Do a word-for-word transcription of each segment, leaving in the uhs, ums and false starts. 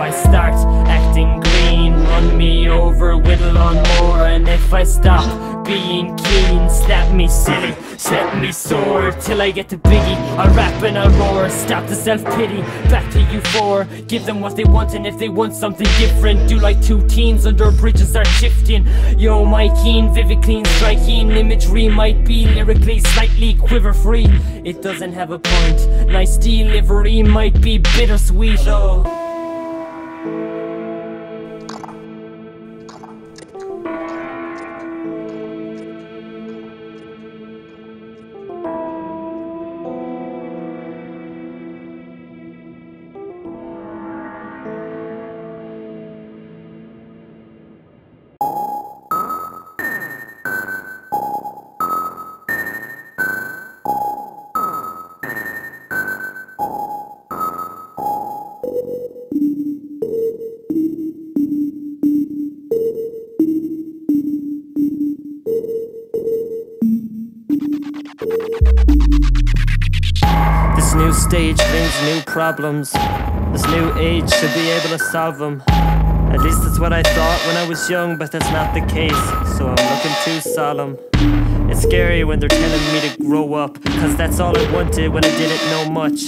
I start acting green, run me over with a lawnmower. And if I stop being keen, slap me silly, slap me sore, till I get to biggie. I rap and I roar, stop the self-pity, back to you four. Give them what they want, and if they want something different, do like two teens under a bridge and start shifting. Yo, my keen, vivid, clean, striking imagery might be lyrically slightly quiver-free. It doesn't have a point, nice delivery might be bittersweet. Oh, stage brings new problems. This new age should be able to solve them. At least that's what I thought when I was young, but that's not the case, so I'm looking too solemn. It's scary when they're telling me to grow up, cause that's all I wanted when I didn't know much.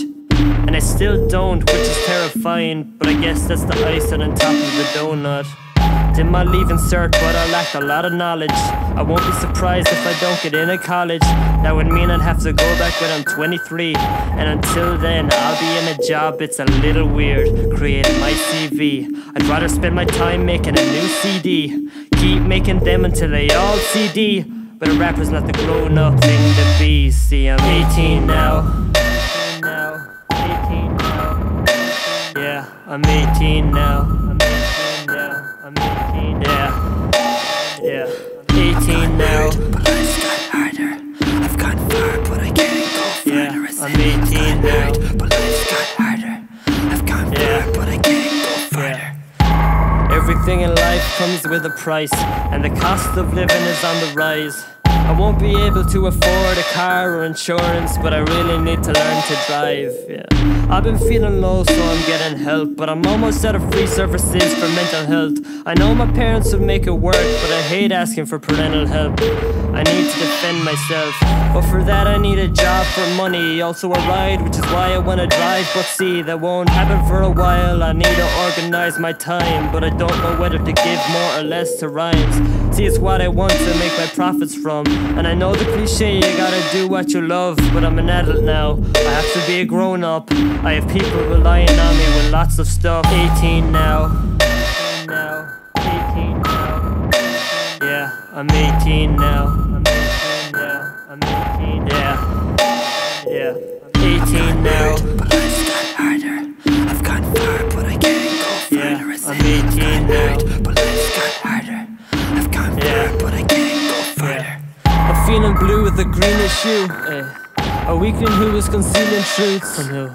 And I still don't, which is terrifying, but I guess that's the icing on top of the donut. Did my leave insert, but I lacked a lot of knowledge. I won't be surprised if I don't get into college. That would mean I'd have to go back when I'm twenty-three. And until then, I'll be in a job, it's a little weird, creating my C V. I'd rather spend my time making a new C D. Keep making them until they all C D. But a rapper's not the grown-up thing to be. See, I'm eighteen now. Yeah, I'm eighteen now. Yeah, yeah. eighteen now. But I start harder. I've gone far, but I can't go further. Yeah, I'm eighteen now. But I've got harder. I've gone far, but I can't go further. Everything in life comes with a price, and the cost of living is on the rise. I won't be able to afford a car or insurance, but I really need to learn to drive. Yeah, I've been feeling low, so I'm getting help, but I'm almost out of free services for mental health. I know my parents would make it work, but I hate asking for parental help. I need to defend myself, but for that I need a job for money, also a ride, which is why I wanna drive. But see, that won't happen for a while. I need to organize my time, but I don't know whether to give more or less to rhymes. See, it's what I want to make my profits from. And I know the cliche, you gotta do what you love, but I'm an adult now, I have to be a grown up. I have people relying on me with lots of stuff. eighteen now. eighteen now. eighteen now. Yeah, I'm eighteen now. I'm eighteen now. I'm eighteen now. Yeah. Yeah. eighteen now. But I've got harder. I've gone far, but I can't go further. Yeah, I'm eighteen now. But I've got harder. I've gone far, but I can't go further. I'm feeling blue with a greenish hue. A weakling who is concealing truths from who?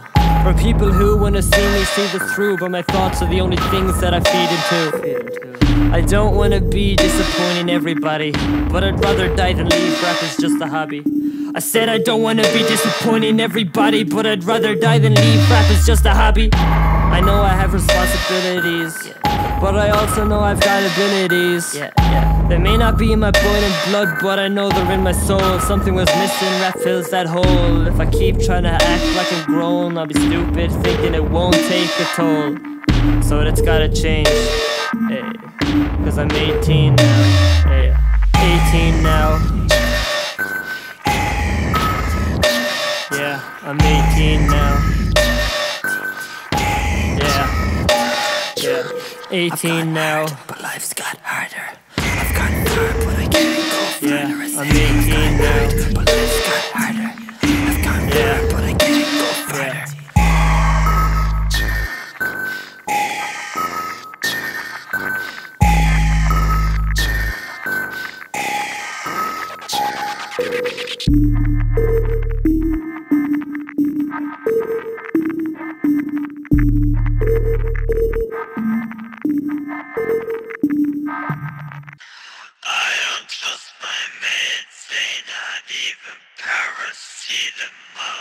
From people who wanna see me see this through, but my thoughts are the only things that I feed into. I don't wanna be disappointing everybody, but I'd rather die than leave rap is just a hobby. I said I don't wanna be disappointing everybody, but I'd rather die than leave rap is just a hobby. I know I have responsibilities, but I also know I've got abilities. Yeah, yeah. They may not be in my blood and blood, but I know they're in my soul. Something was missing, rap fills that hole. If I keep trying to act like I'm grown, I'll be stupid, thinking it won't take a toll. So that's gotta change, hey. Cause I'm eighteen now, hey. eighteen now. Yeah, I'm eighteen now. eighteen now. But life's got harder. I've gone far, but I can't go further. I'm eighteen now. But life's got harder. I've gone far, but I can't go further.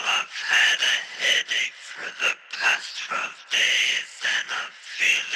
I've had a headache for the past twelve days and I'm feeling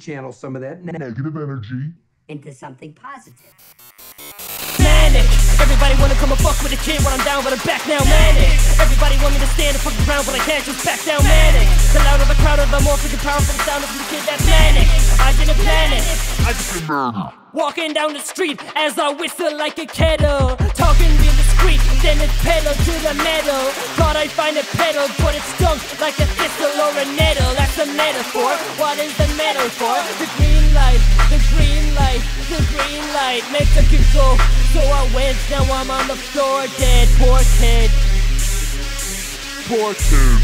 channel some of that negative energy into something positive. Manic, everybody wanna come and fuck with a kid when I'm down, but I'm back now. Manic, everybody want me to stand and fuck around, but I can't just back down. Manic, the louder the crowd, the more freaking powerful the sound of the kid that's manic. I didn't panic, I just remember walking down the street as I whistle like a kettle, talking real discreet, then it's pedal to the metal. Thought I'd find a pedal, but it stunk like a thistle or a nettle. That's a metaphor. What is the metaphor? The green light, the green light, the green light makes a kid go. So I went, now I'm on the floor, dead. Poor kid, poor kid.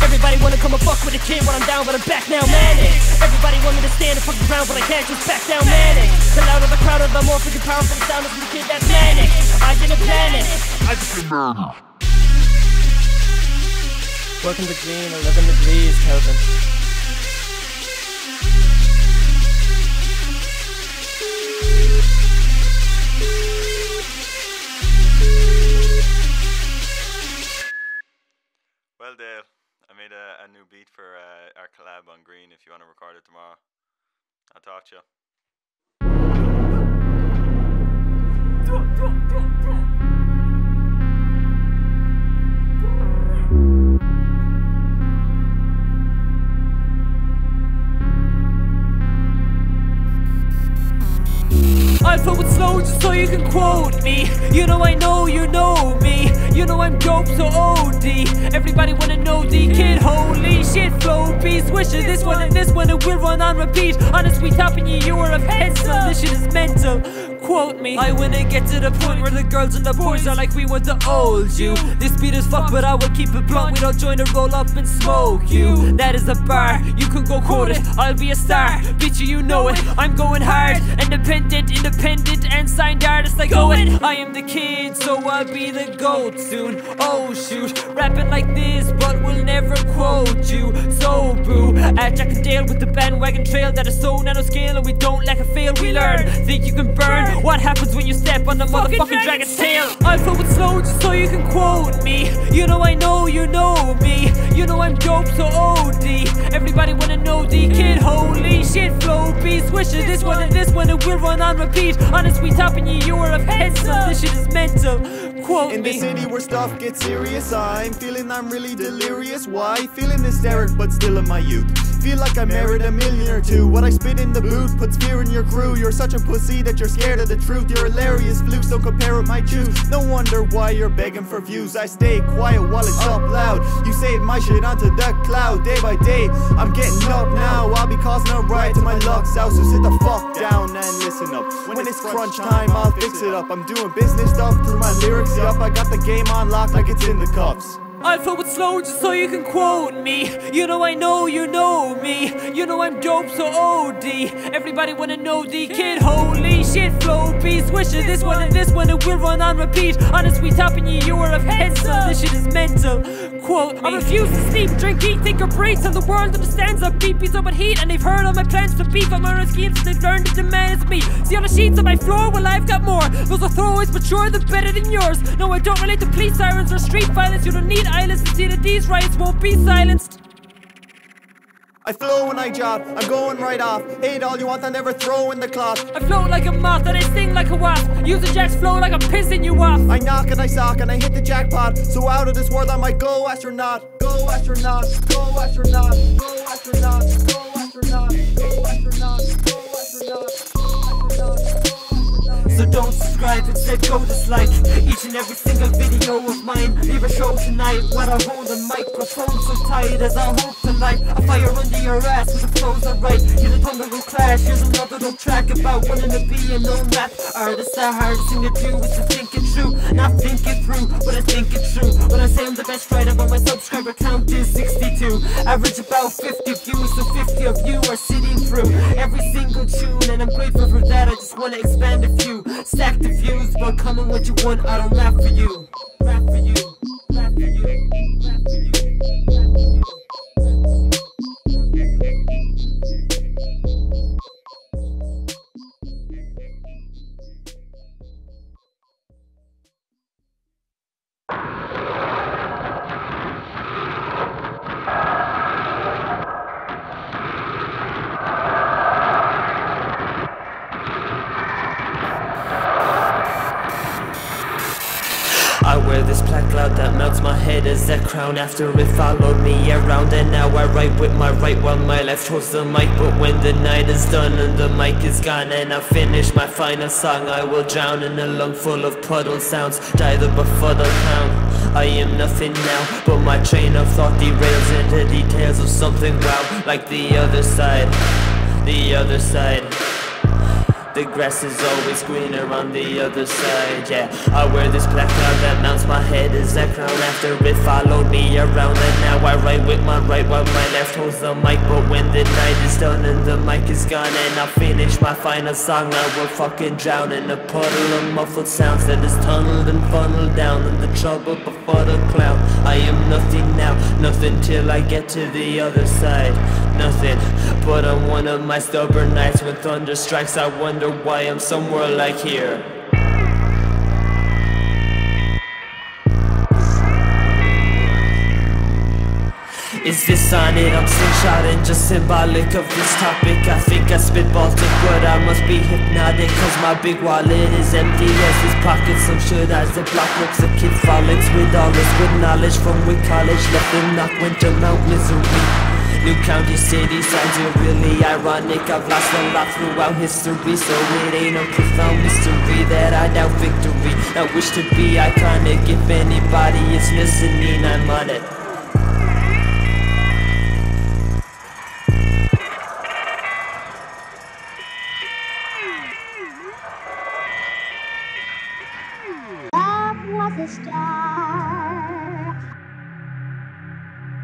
Everybody wanna come and fuck with a kid when I'm down, but I'm back now. Manic, everybody want me to stand and fuck around, but I can't just back down. Manic, the louder the crowd, the more freaking powerful the sound of the kid that's manic. I didn't panic, I just remember. Welcome to Green, eleven degrees, Kelvin. Well, Dale, I made a, a new beat for uh, our collab on Green if you want to record it tomorrow. I'll talk to you. I flow it slow just so you can quote me. You know I know you know me. You know I'm dope so O D. Everybody wanna know the kid, holy shit. Flow beast, wishes this one and this one, and we'll run on repeat. Honestly topping you, you are a pencil. This shit is mental, quote me. I wanna get to the point where the girls and the boys are like, we want the old you. This beat is fuck, but I will keep it blunt. We don't join to roll up and smoke you. That is a bar, you can go quote it. I'll be a star, bitch you, you know it. I'm going hard, independent, independent. Independent and signed artists like Owen. I am the kid, so I'll be the GOAT soon. Oh shoot, rapping like this, but we'll never quote you. So boo, at Jack and Dale with the bandwagon trail that is so nanoscale, and we don't lack a fail. We learn, think you can burn. What happens when you step on the motherfucking dragon's tail? I flow it slow just so you can quote me. You know I know you know me. You know I'm dope so O D. Everybody wanna know the kid, holy shit. Flow beast, wishes this one and this one, and we'll run on repeat. Honestly, topping you, you are a pencil. This shit is mental, quote in me. In the city where stuff gets serious, I'm feeling I'm really delirious. Why? Feeling hysteric, but still in my youth. Feel like I married a million or two. What I spit in the booth puts fear in your crew. You're such a pussy that you're scared of the truth. You're hilarious, fluke, so compare with my juice. No wonder why you're begging for views. I stay quiet while it's up loud. You save my shit onto the cloud. Day by day, I'm getting up now. I'll be causing a riot to my luck's house. So sit the fuck down and listen up. When it's crunch time, I'll fix it up. I'm doing business stuff through my lyrics up. I got the game on lock like it's in the cuffs. I flow it slow just so you can quote me. You know I know you know me. You know I'm dope so O D. Everybody wanna know the kid, holy shit. Flow beast, wishes this one and this one, and we'll run on repeat. Honestly topping you, you are a pencil. This shit is mental, quote me. I refuse to sleep, drink, eat, think or breathe, till the world understands I've beat beats up with heat. And they've heard all my plans to beef on my schemes, so they've learned to demand me. See on the sheets on my floor, well I've got more. Those are throwaways, but sure they're better than yours. No, I don't relate to police sirens or street violence. You don't need I listen to see that these riots won't be silenced. I flow when I jot, I'm going right off. Hate all you want, I never throw in the cloth. I float like a moth and I sting like a wasp. Using Jack's flow like I'm pissing you off. I knock and I sock and I hit the jackpot. So out of this world I might go astronaut. Go astronaut, go astronaut, go astronaut, go astronaut, go astronaut, go astronaut. So don't subscribe, instead go dislike each and every single video of mine. Leave a show tonight when I hold a microphone so tight as I hope tonight. I fire under your ass with the flows I write. Here's a thunder will clash, here's another little track about wanting to be a no-map artist. The hardest thing to do is to think it through, not think it through, but I think it through. When I say I'm the best writer, but my subscriber count is sixty-two. Average about fifty views, so fifty of you are sitting through every single tune, and I'm grateful for that. I just wanna expand a few. Stack the views, but come on what you want, I don't rap for you. Rap for you, rap for you, rap for you, rap for you. that melts my head as that crown. After it followed me around, and now I write with my right while my left holds the mic. But when the night is done and the mic is gone, and I finish my final song, I will drown in a lung full of puddle sounds, die the befuddled hound. I am nothing now, but my train of thought derails into details of something wild, like the other side, the other side. The grass is always greener on the other side, yeah. I wear this black cloud that mounts my head as that crown. After it followed me around, and now I write with my right while my left holds the mic. But when the night is done and the mic is gone, and I finish my final song, I will fucking drown in a puddle of muffled sounds that is tunneled and funneled down in the trouble before the cloud. I am nothing now, nothing till I get to the other side. Nothing, but on one of my stubborn nights when thunder strikes, I wonder why I'm somewhere like here. Is this on it? I'm slingshot and just symbolic of this topic. I think I spit Baltic, but I must be hypnotic, cause my big wallet is empty as his pockets. Some shit eyes that block looks of kid frolics with all this good knowledge from Wick College. Let them knock winter mount misery. New county city sounds are really ironic. I've lost a lot throughout history, so it ain't a profound mystery that I doubt victory. I wish to be iconic. If anybody is listening, I'm on it. Love was a star.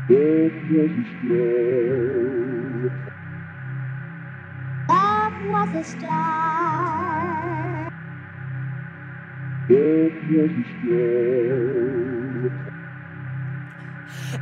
It was a star. That was a star. It was a star.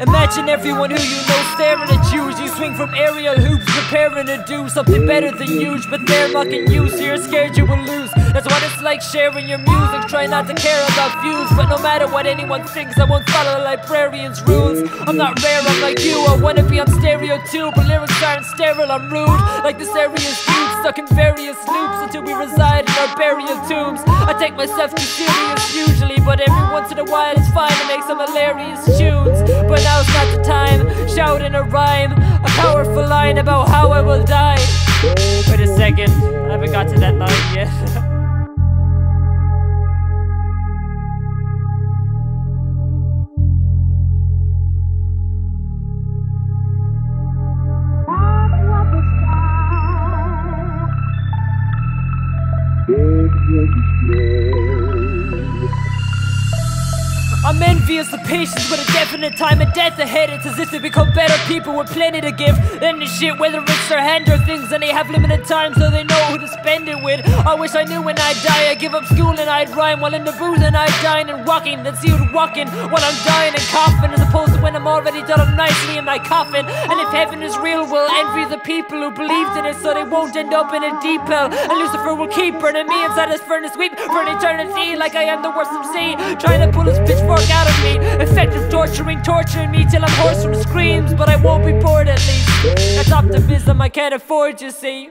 Imagine everyone who you know staring at you as you swing from aerial hoops, preparing to do something better than huge, but they're mocking you, so you're scared you will lose. That's what it's like sharing your music, try not to care about views. But no matter what anyone thinks, I won't follow the librarian's rules. I'm not rare, I'm like you, I wanna be on stereo too. But lyrics aren't sterile, I'm rude, like this area's dude, stuck in various loops until we reside in our burial tombs. I take myself too serious usually, but every once in a while it's fine to make some hilarious tunes. But now's not the time, shouting a rhyme, a powerful line about how I will die. Wait a second, I haven't got to that line yet. I'm envious of patience with a definite time and death ahead. It's as if they become better people with plenty to give than the shit, whether it's their hand or things, and they have limited time so they know who to spend it with. I wish I knew when I'd die I'd give up school and I'd rhyme, while in the booth and I'd dine and walking, then see who'd walk in while I'm dying and coughing, as opposed to when I'm already done up nicely in my coffin. And if heaven is real, we'll envy the people who believed in it, so they won't end up in a deep hell. And Lucifer will keep burning me inside his furnace, weep for an eternity like I am the worst M C, trying to pull his pitchfork out of me, effective torturing, torturing me till I'm hoarse from screams. But I won't be bored at least, that's optimism I can't afford, you see.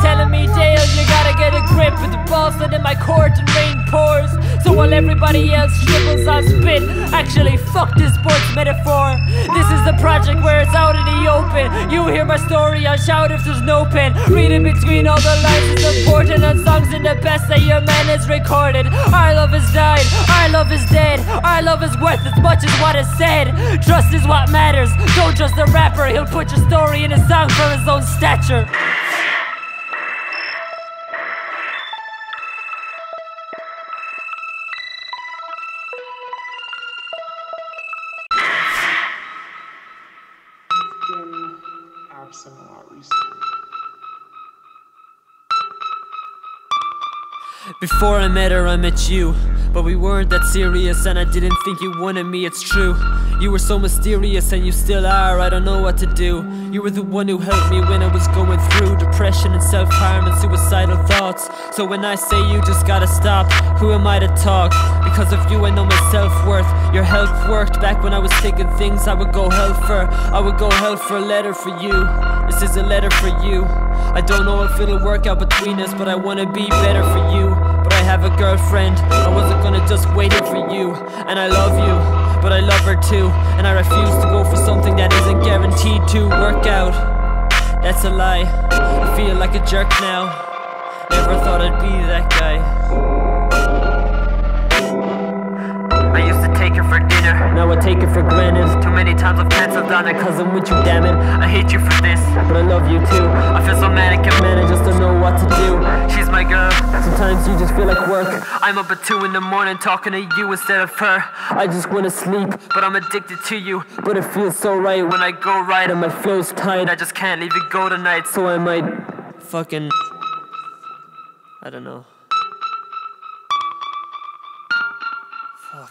Telling me, Dale, you gotta get a grip, with the balls that in my court and rain pours. So while everybody else dribbles, I spit. Actually, fuck this sports metaphor. This is the project where it's out in the open. You hear my story, I shout if there's no pen. Reading between all the lines is important, and songs in the best that your man has recorded. Our love has died, our love is dead, our love is worth as much as what is said. Trust is what matters, don't trust the rapper, he'll put your story in a song for his own stature. Before I met her, I met you, but we weren't that serious, and I didn't think you wanted me, it's true. You were so mysterious, and you still are, I don't know what to do. You were the one who helped me when I was going through depression and self-harm and suicidal thoughts. So when I say you just gotta stop, who am I to talk? Because of you I know my self-worth. Your help worked back when I was thinking things I would go hell for. I would go hell for a letter for you. This is a letter for you. I don't know if it'll work out between us, but I wanna be better for you. But I have a girlfriend. I wasn't gonna just wait in for you. And I love you, but I love her too. And I refuse to go for something that isn't guaranteed to work out. That's a lie. I feel like a jerk now. Never thought I'd be that guy. I used to take her for dinner, now I take her for granted. Too many times I've cancelled on her, 'cause I'm with you, damn it. I hate you for this, but I love you too. I feel so mad I can't manage, just don't know what to do. She's my girl, sometimes you just feel like work. I'm up at two in the morning talking to you instead of her. I just wanna sleep, but I'm addicted to you. But it feels so right when I go right and my flow's tight. I just can't leave you go tonight, so I might fucking... I don't know. Fuck.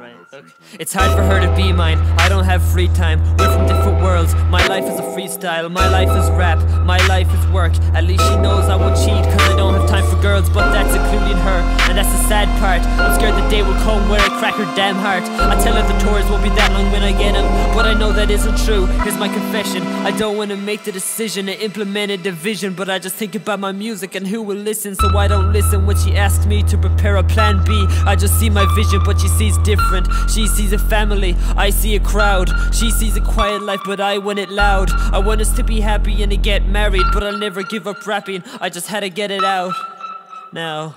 Right, okay. It's hard for her to be mine, I don't have free time. We're from different worlds, my life is a freestyle. My life is rap, my life is work. At least she knows I won't cheat, 'cause I don't have time for girls. But that's including her, and that's the sad part. I'm scared the day will come where I crack her damn heart. I tell her the tours won't be that long when I get them, but I know that isn't true, here's my confession. I don't wanna make the decision to implement a division, but I just think about my music and who will listen. So I don't listen when she asks me to prepare a plan B. I just see my vision, but she sees different. She sees a family, I see a crowd. She sees a quiet life, but I want it loud. I want us to be happy and to get married, but I'll never give up rapping. I just had to get it out now.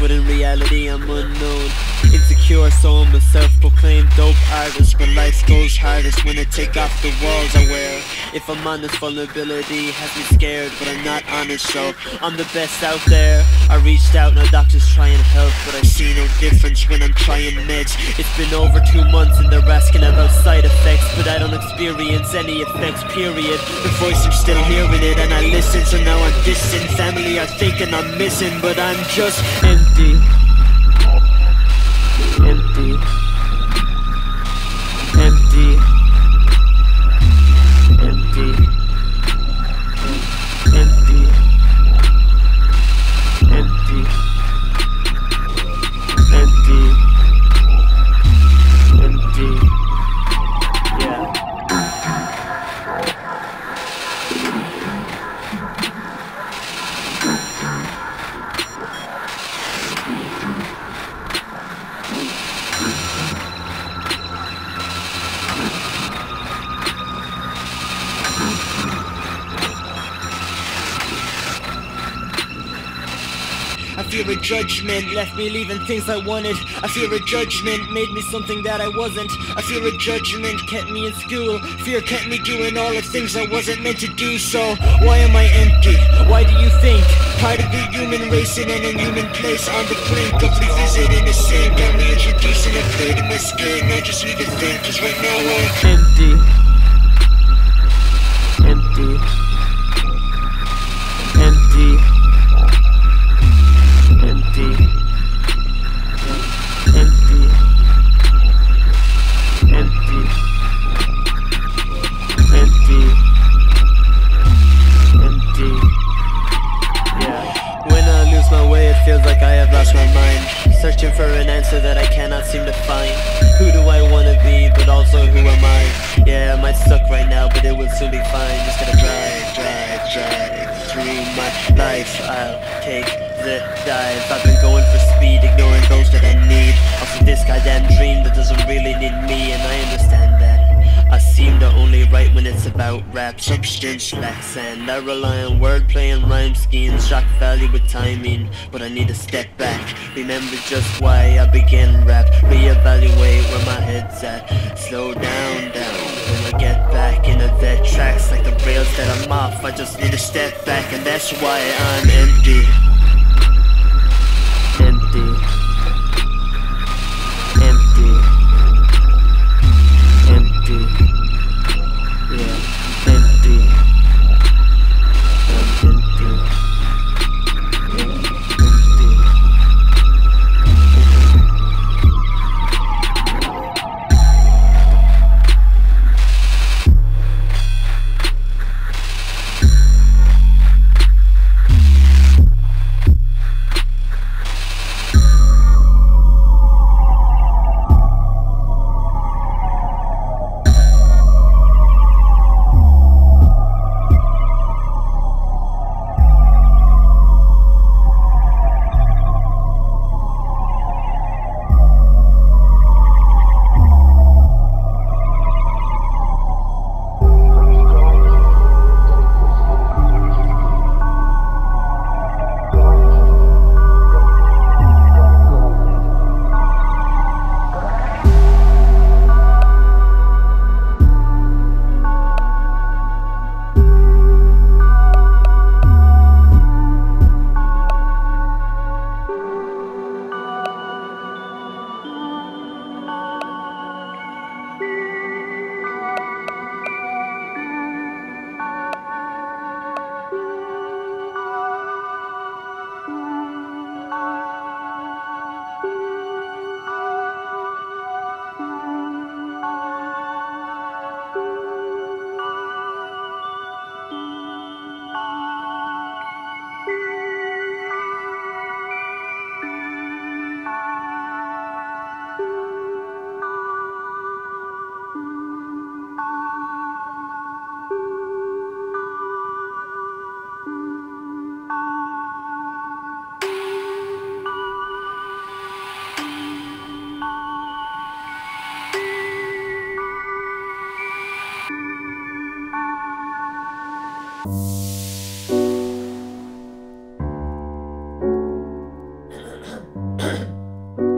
But in reality I'm unknown. Insecure, so I'm a self-proclaimed dope artist. But life goes hardest when I take off the walls I wear. If I'm honest, vulnerability has me scared. But I'm not honest, so I'm the best out there. I reached out, now doctors try and help, but I see no difference when I'm trying meds. It's been over two months and they're asking about side effects, but I don't experience any effects, period. The voice, I'm still hearing it and I listen, so now I'm distant. Family are thinking I'm missing, but I'm just empty. Empty. Empty. Empty. Empty. Empty. Empty. Empty. Yeah. I fear a judgment left me leaving things I wanted. I fear a judgment made me something that I wasn't. I fear a judgment kept me in school. Fear kept me doing all the things I wasn't meant to do. So why am I empty? Why do you think? Part of the human race in an inhuman place, on the brink of revisiting the same. Got me introducing a plate in my skin. I just need to think, 'cause right now I'm empty. Empty. Empty. Empty. Empty. Empty. Empty. Empty. Yeah. When I lose my way, it feels like I have lost my mind. Searching for an answer that I cannot seem to find. Who do I wanna be, but also who am I? Yeah, I might suck right now, but it will soon be fine. Just gotta drive, drive, drive through my life. I'll take the dive. I've been going for speed, ignoring those that I need. Off of this goddamn dream that doesn't really need me, and I understand that. I seem to only write when it's about rap. Substance lacks sand. I rely on wordplay and rhyme schemes. Shock value with timing, but I need to step back. Remember just why I began rap. Reevaluate where my head's at. Slow down, down. never get back in the vet tracks like the rails that I'm off. I just need to step back, and that's why I'm empty. Empty. Empty. Empty. Yeah, empty. I'm empty.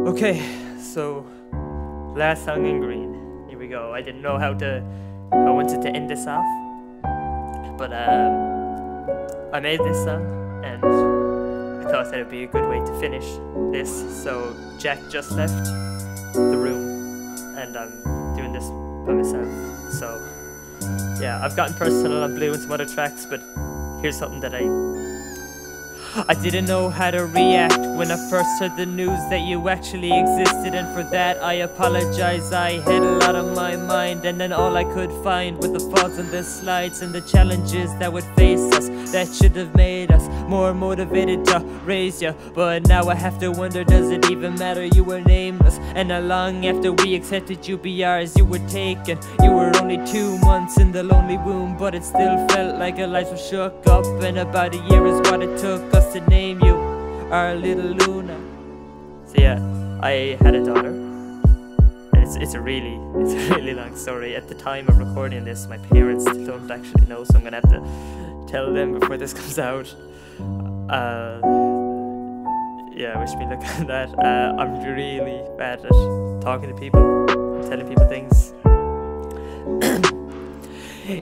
Okay, so last song in Green. Here we go. I didn't know how to, how I wanted to end this off, but um, I made this song, and I thought that it'd be a good way to finish this. So Jack just left the room, and I'm doing this by myself. So yeah, I've gotten personal on Blue and some other tracks, but here's something that I. I didn't know how to react when I first heard the news that you actually existed, and for that I apologize. I had a lot on my mind, and then all I could find were the falls and the slides and the challenges that would face us, that should have made us more motivated to raise ya. But now I have to wonder, does it even matter? You were nameless, and not long after we accepted you be ours, you were taken. You were only two months in the lonely womb, but it still felt like our lives were shook up, and about a year is what it took us to name you our little Luna. So yeah, I had a daughter, and it's, it's a really it's a really long story. At the time of recording this, my parents don't actually know, so I'm gonna have to tell them before this comes out. Uh, yeah, wish me luck on that. uh, I'm really bad at talking to people and telling people things.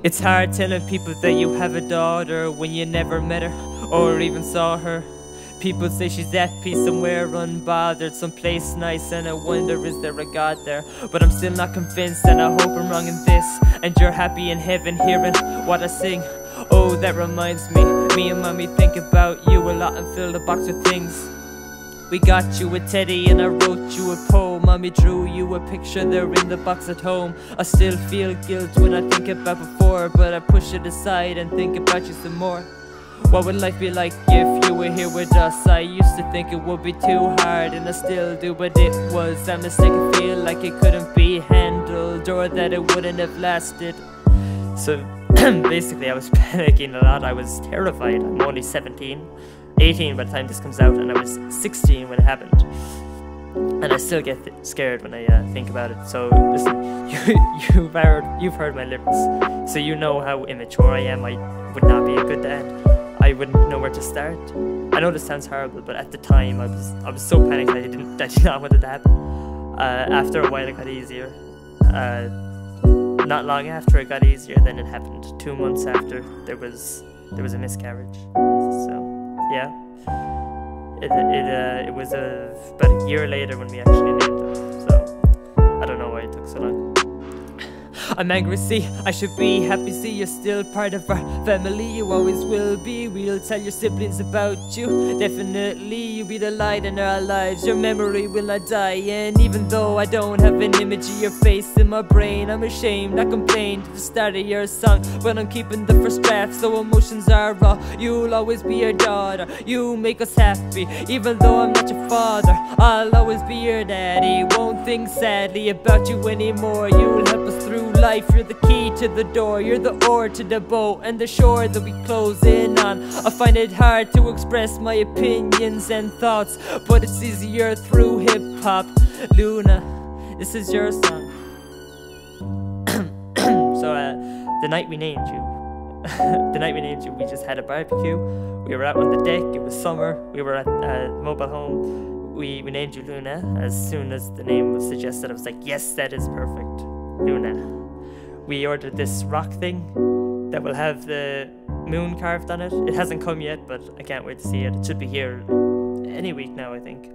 It's hard telling people that you have a daughter when you never met her or even saw her. People say she's at peace somewhere unbothered, someplace nice, and I wonder, is there a God there? But I'm still not convinced, and I hope I'm wrong in this, and you're happy in heaven hearing what I sing. Oh, that reminds me, me and mommy think about you a lot and fill the box with things. We got you a teddy and I wrote you a poem. Mommy drew you a picture there in the box at home. I still feel guilt when I think about before, but I push it aside and think about you some more. What would life be like if you were here with us? I used to think it would be too hard, and I still do, but it was a mistake. I feel like it couldn't be handled, or that it wouldn't have lasted. So basically I was panicking a lot, I was terrified. I'm only seventeen, eighteen by the time this comes out, and I was sixteen when it happened, and I still get scared when I uh, think about it. So listen, you, you've, heard, you've heard my lyrics, so you know how immature I am. I would not be a good dad, I wouldn't know where to start. I know this sounds horrible, but at the time I was I was so panicked that I, didn't, I did not want it to happen. Uh, after a while it got easier. Uh, Not long after it got easier, then it happened two months after there was there was a miscarriage. So yeah, it it uh, it was uh, about a year later when we actually named it. So I don't know why it took so long. I'm angry, see, I should be happy, see, you're still part of our family, you always will be. We'll tell your siblings about you, definitely, you'll be the light in our lives. Your memory will not die, and even though I don't have an image of your face in my brain, I'm ashamed, I complained at the start of your song, but I'm keeping the first draft, so emotions are raw. You'll always be our daughter, you make us happy, even though I'm not your father, I'll always be your daddy. Won't think sadly about you anymore, you'll help us through life, you're the key to the door, you're the oar to the boat and the shore that we close in on. I find it hard to express my opinions and thoughts, but it's easier through hip-hop. Luna, this is your song. So uh, the night we named you, the night we named you, we just had a barbecue, we were out on the deck, it was summer, we were at uh, mobile home, we, we named you Luna. As soon as the name was suggested, I was like, yes, that is perfect, Luna. We ordered this rock thing that will have the moon carved on it. It hasn't come yet, but I can't wait to see it. It should be here any week now, I think.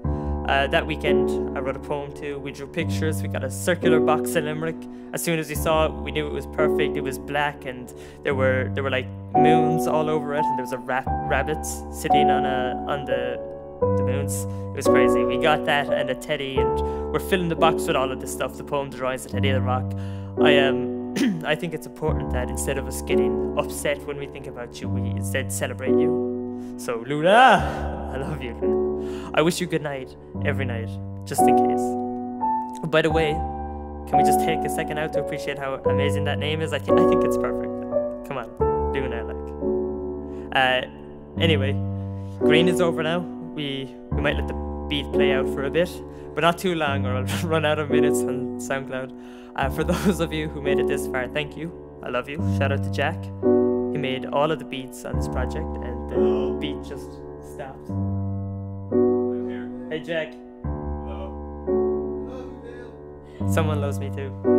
Uh, that weekend, I wrote a poem too. We drew pictures. We got a circular box in Limerick. As soon as we saw it, we knew it was perfect. It was black, and there were there were like moons all over it, and there was a rap rabbit sitting on a on the. the moons. It was crazy. We got that and a teddy, and we're filling the box with all of this stuff, the poem, the drawings, the teddy, the rock. I um, I think it's important that instead of us getting upset when we think about you, we instead celebrate you. So Luna, I love you, Luna. I wish you good night every night, just in case. By the way, can we just take a second out to appreciate how amazing that name is? I, th I think it's perfect. Come on, Luna, like. Uh, anyway, Green is over now. We, we might let the beat play out for a bit, but not too long or I'll run out of minutes on SoundCloud. Uh, for those of you who made it this far, thank you. I love you. Shout out to Jack. He made all of the beats on this project and the beat just stopped. I'm here. Hey Jack. Hello. Someone loves me too.